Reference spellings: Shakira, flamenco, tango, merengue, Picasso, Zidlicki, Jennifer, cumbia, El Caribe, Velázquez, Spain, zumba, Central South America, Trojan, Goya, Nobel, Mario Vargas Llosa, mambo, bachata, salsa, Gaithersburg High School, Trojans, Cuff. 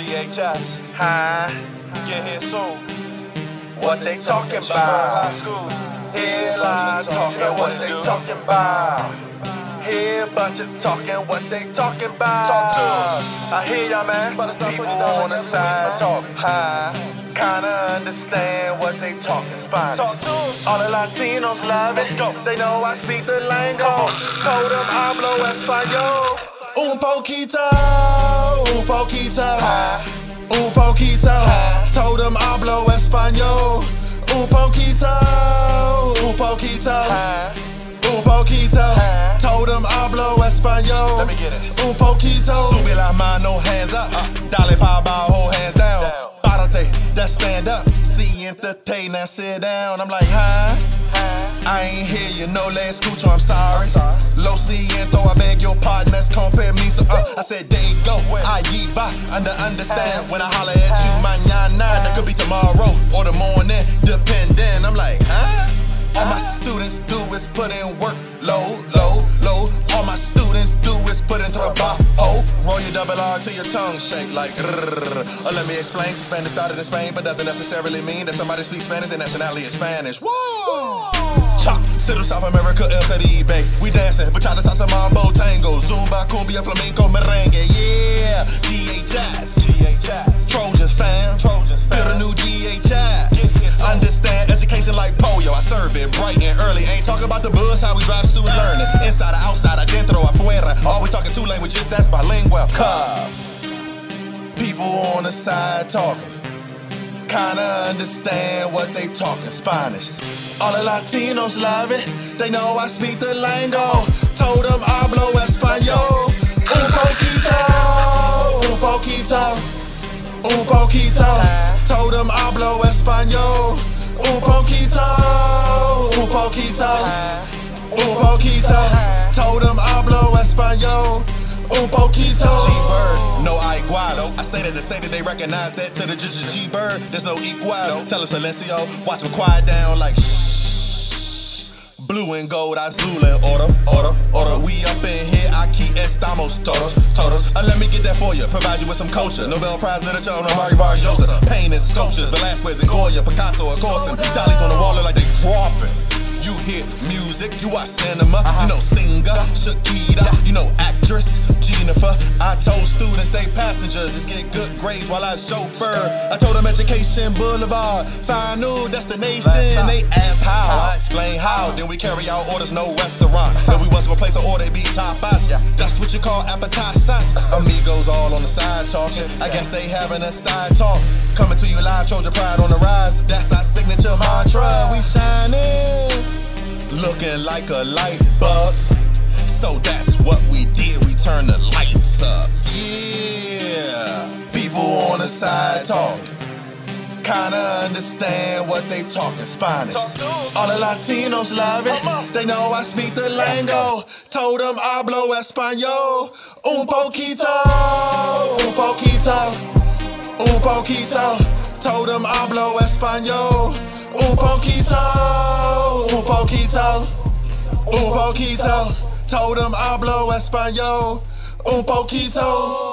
GHS. Hi. Get here soon. What they talking about? High school. Hear about you talking, you know what they talking about. Hear about you talking, what they talking about. Talk to us. I hear y'all, man. But stop people on the side talk. Hi. Kinda understand what they talking Spanish. Talk to us. All the Latinos love it. Let's go. They know I speak the lingo. Told them hablo español. Un poquito, un poquito, ah. Un poquito, ah. Told them hablo español. Un poquito, un poquito, ah. Un poquito, ah. Told them hablo español. Let me get it. Un poquito. Sube la mano, hands up, dale pa abajo, hands down, down. That's stand up, see entertain, now sit down. I'm like, huh? I ain't hear you, no last escucho, I'm sorry. Lo siento, I beg your pardon, that's compare me. So, I said, there you go, allí va, understand. When I holler at you, mañana, that could be tomorrow or the morning, depending. I'm like, huh? All my students do is put in work, low, low, low. All my students do is put in trabajo. Roll your double R till your tongue shake like. Let me explain. Spanish started in Spain, but doesn't necessarily mean that somebody speaks Spanish. Their nationality is Spanish. Whoa! Chop, Central South America, El Caribe. We dancing, bachata, salsa, mambo, tango, zumba, cumbia, flamenco, merengue. Yeah, GHS, GHS, Trojans fam, Trojans fam. Build a new GHS. Understand education like polio. I serve it bright and early. Ain't talking about the bus, how we drive through learning. Inside or outside, adentro, afuera. Always talking two languages, that's bilingual. Cuff. People on the side talking. Kinda understand what they talking Spanish. All the Latinos love it. They know I speak the lingo. Told them hablo español. Un poquito, un poquito. Un poquito, told them hablo español. Un poquito, un poquito, un poquito, told them hablo español. Un poquito. G-Bird, no I igualo. I say that to say that they recognize that to the G-Bird, there's no igualo. Tell them silencio, watch them quiet down like shh. Blue and gold, azul and oro, oro, oro. We up in here, aquí estamos todos, todos. Let me get that for you, provide you with some culture. Nobel Prize literature on Mario Vargas Llosa. Painting sculptures, Velázquez and Goya, Picasso, of course. And dollies on the wall look like they dropping. You hear music, you watch cinema, you know singer, Shakira, you know actress, Jennifer. I told students they passengers, just get good grades while I chauffeur. I told them Education Boulevard, find new destination. They ask how, I explain how. Then we carry out orders, no restaurant. Then we once gonna place an order, it be tapas. That's what you call appetizers. Amigos all on the side talking. I guess they having a side talk. Coming to you live, Trojan pride on the rise. That's our signature mantra. We shining. Looking like a light bulb. So that's what we did, we turned the lights up. Yeah. People on the side talking. Kinda understand what they talking Spanish. All the Latinos love it. They know I speak the lingo. Told them hablo español. Un poquito, un poquito, un poquito. Told them hablo español. Un poquito, un poquito, un poquito. Told them hablo español. Un poquito.